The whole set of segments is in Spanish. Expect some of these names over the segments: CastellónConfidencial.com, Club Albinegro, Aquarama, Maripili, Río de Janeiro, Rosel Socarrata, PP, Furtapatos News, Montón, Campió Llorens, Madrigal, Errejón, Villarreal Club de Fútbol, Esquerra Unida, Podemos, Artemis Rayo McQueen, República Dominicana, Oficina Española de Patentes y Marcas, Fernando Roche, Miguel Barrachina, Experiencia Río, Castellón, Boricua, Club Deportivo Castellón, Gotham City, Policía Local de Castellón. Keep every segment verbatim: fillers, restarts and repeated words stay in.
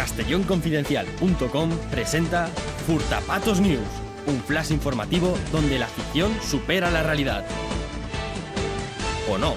Castellón Confidencial punto com presenta Furtapatos News, un flash informativo donde la ficción supera la realidad. ¿O no?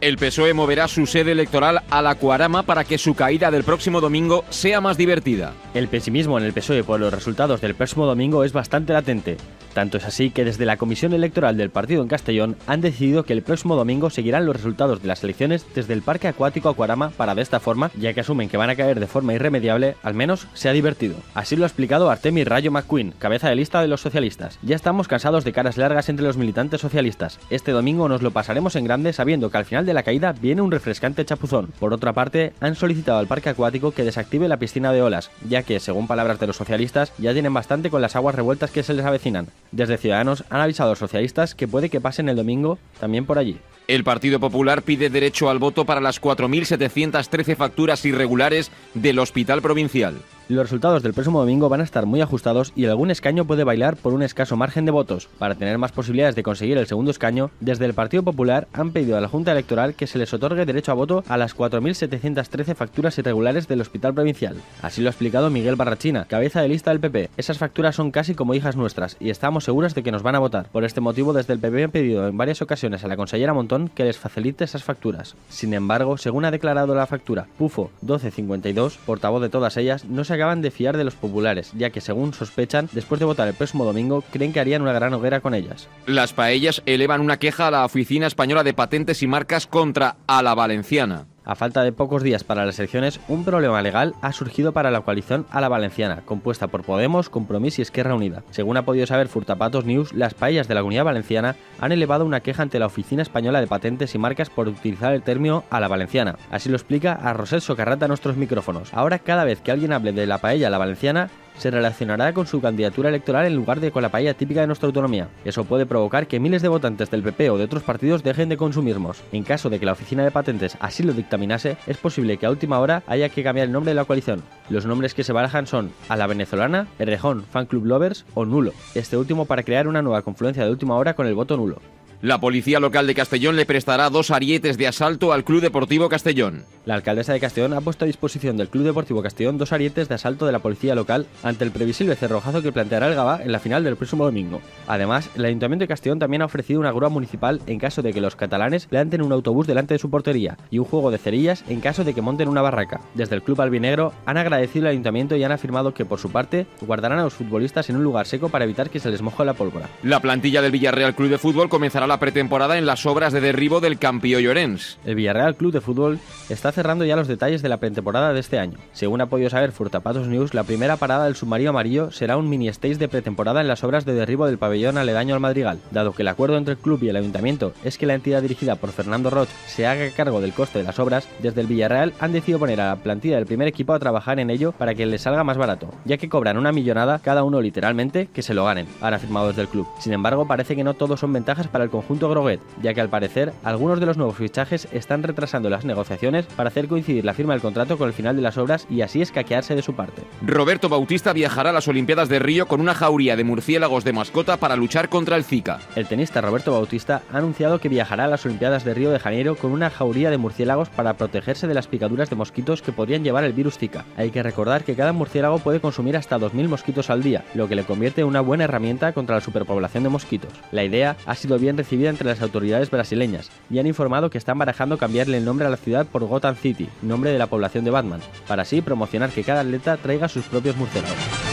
El P S O E moverá su sede electoral a la Aquarama para que su caída del próximo domingo sea más divertida. El pesimismo en el P S O E por los resultados del próximo domingo es bastante latente. Tanto es así que desde la Comisión Electoral del Partido en Castellón han decidido que el próximo domingo seguirán los resultados de las elecciones desde el Parque Acuático Aquarama para, de esta forma, ya que asumen que van a caer de forma irremediable, al menos sea divertido. Así lo ha explicado Artemis Rayo McQueen, cabeza de lista de los socialistas. Ya estamos cansados de caras largas entre los militantes socialistas. Este domingo nos lo pasaremos en grande sabiendo que al final de la caída viene un refrescante chapuzón. Por otra parte, han solicitado al Parque Acuático que desactive la piscina de olas, ya que, según palabras de los socialistas, ya tienen bastante con las aguas revueltas que se les avecinan. Desde Ciudadanos han avisado a los socialistas que puede que pasen el domingo también por allí. El Partido Popular pide derecho al voto para las cuatro mil setecientas trece facturas irregulares del Hospital Provincial. Los resultados del próximo domingo van a estar muy ajustados y algún escaño puede bailar por un escaso margen de votos. Para tener más posibilidades de conseguir el segundo escaño, desde el Partido Popular han pedido a la Junta Electoral que se les otorgue derecho a voto a las cuatro mil setecientas trece facturas irregulares del Hospital Provincial. Así lo ha explicado Miguel Barrachina, cabeza de lista del P P. Esas facturas son casi como hijas nuestras y estamos seguras de que nos van a votar. Por este motivo, desde el P P han pedido en varias ocasiones a la consellera Montón que les facilite esas facturas. Sin embargo, según ha declarado la factura Pufo doce cincuenta y dos, portavoz de todas ellas, no se acaban de fiar de los populares, ya que, según sospechan, después de votar el próximo domingo, creen que harían una gran hoguera con ellas. Las paellas elevan una queja a la Oficina Española de Patentes y Marcas contra A La Valenciana. A falta de pocos días para las elecciones, un problema legal ha surgido para la coalición A La Valenciana, compuesta por Podemos, Compromís y Esquerra Unida. Según ha podido saber Furtapatos News, las paellas de la Comunidad Valenciana han elevado una queja ante la Oficina Española de Patentes y Marcas por utilizar el término A La Valenciana. Así lo explica a Rosel Socarrata a nuestros micrófonos. Ahora, cada vez que alguien hable de la paella A La Valenciana, se relacionará con su candidatura electoral en lugar de con la paella típica de nuestra autonomía. Eso puede provocar que miles de votantes del P P o de otros partidos dejen de consumirnos. En caso de que la Oficina de Patentes así lo dictaminase, es posible que a última hora haya que cambiar el nombre de la coalición. Los nombres que se barajan son A La Venezolana, Errejón, Fan Club Lovers o Nulo. Este último para crear una nueva confluencia de última hora con el voto nulo. La policía local de Castellón le prestará dos arietes de asalto al Club Deportivo Castellón. La alcaldesa de Castellón ha puesto a disposición del Club Deportivo Castellón dos arietes de asalto de la policía local ante el previsible cerrojazo que planteará el Gavá en la final del próximo domingo. Además, el Ayuntamiento de Castellón también ha ofrecido una grúa municipal en caso de que los catalanes planten un autobús delante de su portería y un juego de cerillas en caso de que monten una barraca. Desde el Club Albinegro han agradecido al Ayuntamiento y han afirmado que, por su parte, guardarán a los futbolistas en un lugar seco para evitar que se les moje la pólvora. La plantilla del Villarreal Club de Fútbol comenzará la pretemporada en las obras de derribo del Campió Llorens. El Villarreal Club de Fútbol está cerrando ya los detalles de la pretemporada de este año. Según ha podido saber Furtapatos News, la primera parada del submarino amarillo será un mini stage de pretemporada en las obras de derribo del pabellón aledaño al Madrigal. Dado que el acuerdo entre el club y el ayuntamiento es que la entidad dirigida por Fernando Roche se haga cargo del coste de las obras, desde el Villarreal han decidido poner a la plantilla del primer equipo a trabajar en ello para que les salga más barato, ya que cobran una millonada cada uno, literalmente, que se lo ganen, ahora firmados del club. Sin embargo, parece que no todos son ventajas para el conjunto groguet, ya que al parecer algunos de los nuevos fichajes están retrasando las negociaciones para hacer coincidir la firma del contrato con el final de las obras y así escaquearse de su parte. Roberto Bautista viajará a las Olimpiadas de Río con una jauría de murciélagos de mascota para luchar contra el Zika. El tenista Roberto Bautista ha anunciado que viajará a las Olimpiadas de Río de Janeiro con una jauría de murciélagos para protegerse de las picaduras de mosquitos que podrían llevar el virus Zika. Hay que recordar que cada murciélago puede consumir hasta dos mil mosquitos al día, lo que le convierte en una buena herramienta contra la superpoblación de mosquitos. La idea ha sido bien recibida entre las autoridades brasileñas y han informado que están barajando cambiarle el nombre a la ciudad por Gotham City, nombre de la población de Batman, para así promocionar que cada atleta traiga sus propios murciélagos.